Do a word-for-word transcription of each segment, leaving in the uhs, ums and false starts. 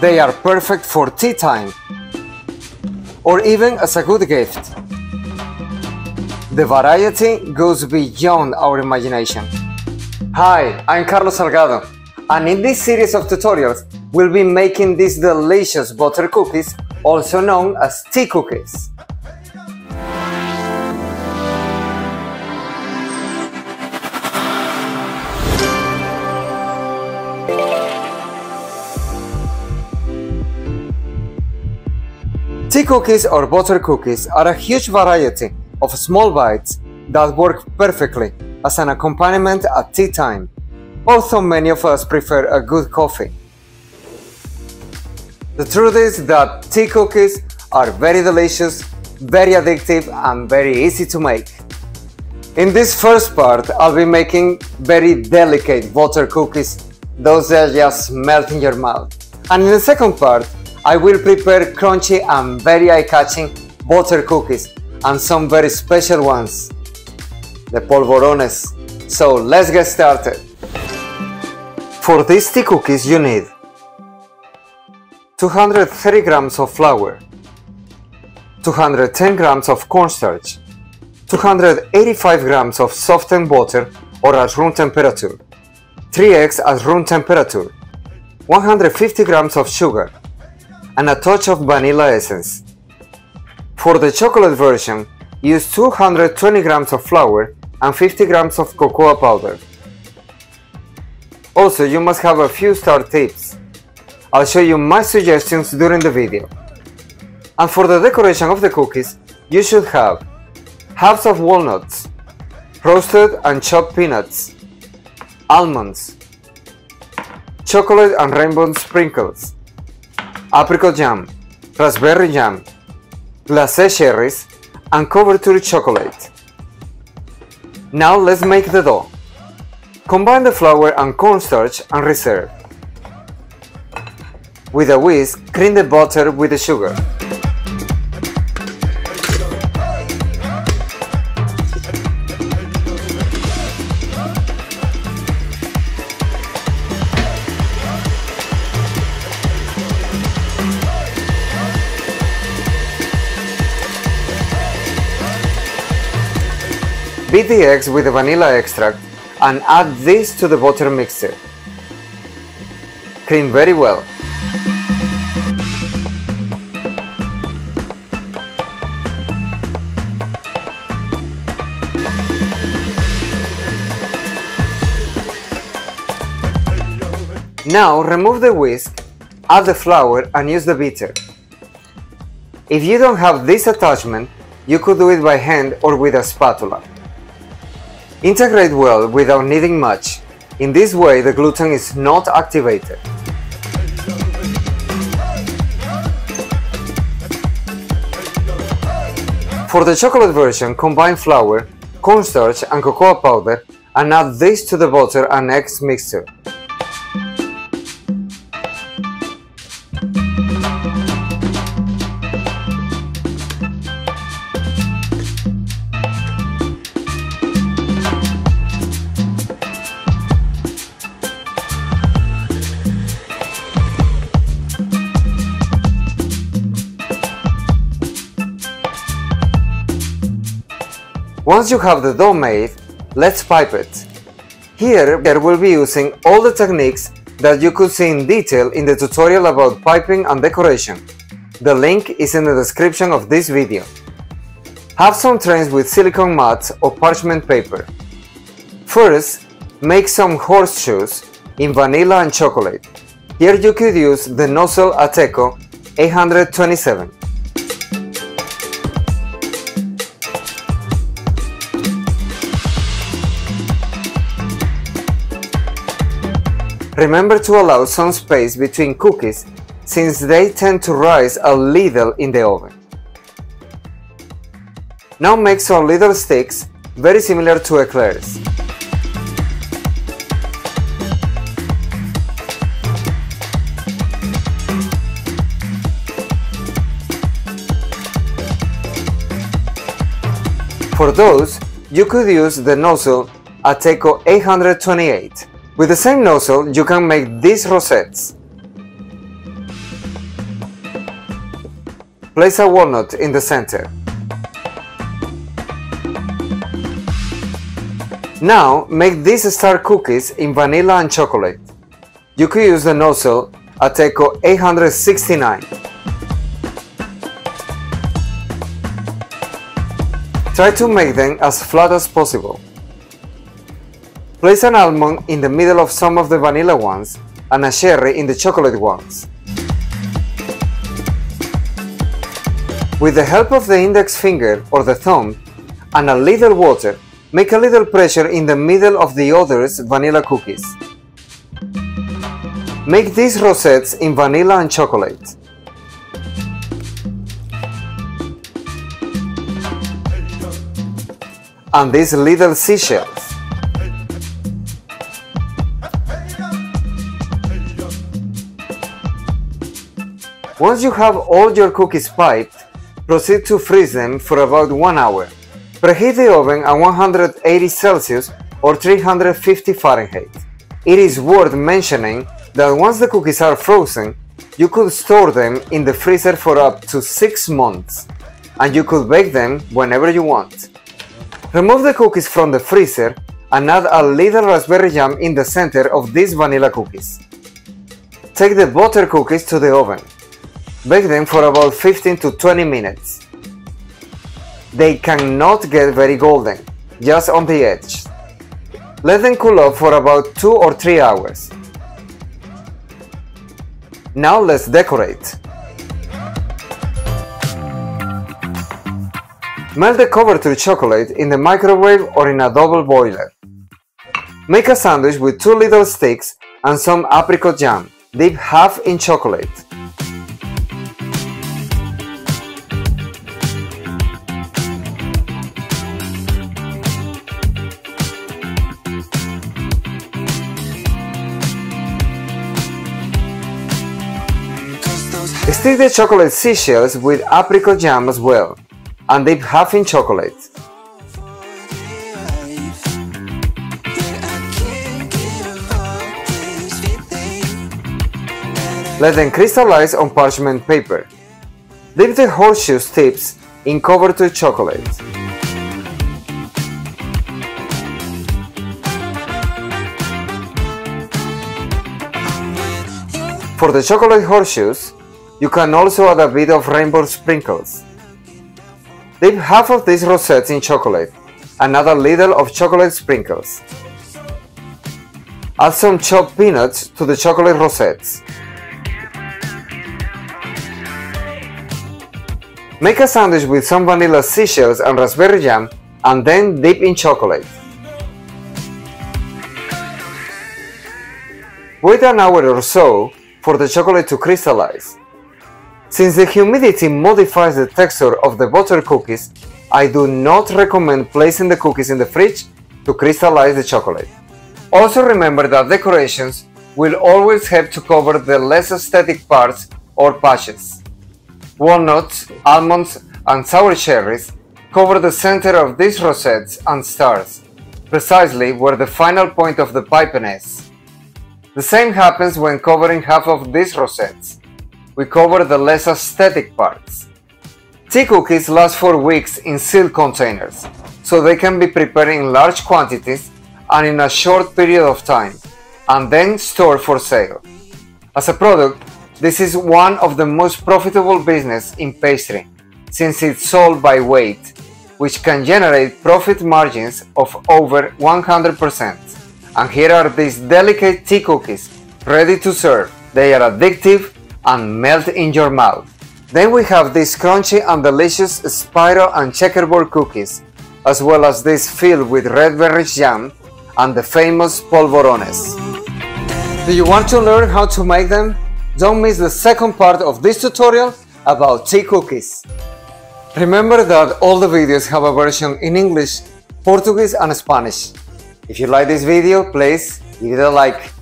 They are perfect for tea time or even as a good gift. The variety goes beyond our imagination. Hi, I'm Carlos Salgado, and in this series of tutorials we'll be making these delicious butter cookies, also known as tea cookies. Tea cookies or butter cookies are a huge variety of small bites that work perfectly as an accompaniment at tea time, although many of us prefer a good coffee. The truth is that tea cookies are very delicious, very addictive, and very easy to make. In this first part, I'll be making very delicate butter cookies, those that just melt in your mouth. And in the second part, I will prepare crunchy and very eye-catching butter cookies and some very special ones, the polvorones. So let's get started. For these tea cookies you need two hundred thirty grams of flour, two hundred ten grams of cornstarch, two hundred eighty-five grams of softened butter or at room temperature, three eggs at room temperature, one hundred fifty grams of sugar, and a touch of vanilla essence. For the chocolate version, use two hundred twenty grams of flour and fifty grams of cocoa powder. Also, you must have a few star tips. I'll show you my suggestions during the video. And for the decoration of the cookies, you should have halves of walnuts, roasted and chopped peanuts, almonds, chocolate and rainbow sprinkles, apricot jam, raspberry jam, glacé cherries, and Coverture chocolate. Now let's make the dough. Combine the flour and cornstarch and reserve. With a whisk, cream the butter with the sugar. Beat the eggs with the vanilla extract and add this to the butter mixture. Cream very well. Now remove the whisk, add the flour and use the beater. If you don't have this attachment, you could do it by hand or with a spatula. Integrate well without needing much. In this way, the gluten is not activated. For the chocolate version, combine flour, cornstarch and cocoa powder and add this to the butter and eggs mixture. Once you have the dough made, let's pipe it. Here, we will be using all the techniques that you could see in detail in the tutorial about piping and decoration. The link is in the description of this video. Have some trays with silicone mats or parchment paper. First, make some horseshoes in vanilla and chocolate. Here you could use the nozzle Ateco eight twenty-seven. Remember to allow some space between cookies since they tend to rise a little in the oven. Now make some little sticks very similar to eclairs. For those, you could use the nozzle Ateco eight twenty-eight. With the same nozzle, you can make these rosettes. Place a walnut in the center. Now make these star cookies in vanilla and chocolate. You could use the nozzle Ateco eight sixty-nine. Try to make them as flat as possible. Place an almond in the middle of some of the vanilla ones and a cherry in the chocolate ones. With the help of the index finger or the thumb and a little water, make a little pressure in the middle of the other vanilla cookies. Make these rosettes in vanilla and chocolate. And these little seashells. Once you have all your cookies piped, proceed to freeze them for about one hour. Preheat the oven at one hundred eighty Celsius or three hundred fifty Fahrenheit. It is worth mentioning that once the cookies are frozen, you could store them in the freezer for up to six months, and you could bake them whenever you want. Remove the cookies from the freezer and add a little raspberry jam in the center of these vanilla cookies. Take the butter cookies to the oven. Bake them for about fifteen to twenty minutes. They cannot get very golden, just on the edge. Let them cool off for about two or three hours. Now let's decorate. Melt the Coverture chocolate in the microwave or in a double boiler. Make a sandwich with two little sticks and some apricot jam. Dip half in chocolate. Stick the chocolate seashells with apricot jam as well, and dip half in chocolate. Let them crystallize on parchment paper. Dip the horseshoe tips in Coverture chocolate. For the chocolate horseshoes, you can also add a bit of rainbow sprinkles. Dip half of these rosettes in chocolate and add a little of chocolate sprinkles. Add some chopped peanuts to the chocolate rosettes. Make a sandwich with some vanilla seashells and raspberry jam and then dip in chocolate. Wait an hour or so for the chocolate to crystallize. Since the humidity modifies the texture of the butter cookies, I do not recommend placing the cookies in the fridge to crystallize the chocolate. Also remember that decorations will always have to cover the less aesthetic parts or patches. Walnuts, almonds and sour cherries cover the center of these rosettes and stars, precisely where the final point of the piping is. The same happens when covering half of these rosettes. We cover the less aesthetic parts. Tea cookies last for weeks in sealed containers, so they can be prepared in large quantities and in a short period of time, and then stored for sale. As a product, this is one of the most profitable business in pastry, since it's sold by weight, which can generate profit margins of over one hundred percent. And here are these delicate tea cookies, ready to serve. They are addictive and melt in your mouth. Then we have these crunchy and delicious spiral and checkerboard cookies, as well as these filled with red berry jam and the famous polvorones. Do you want to learn how to make them? Don't miss the second part of this tutorial about tea cookies. Remember that all the videos have a version in English, Portuguese and Spanish. If you like this video, please give it a like.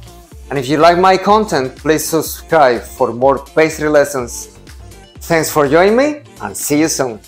And if you like my content, please subscribe for more pastry lessons. Thanks for joining me and see you soon.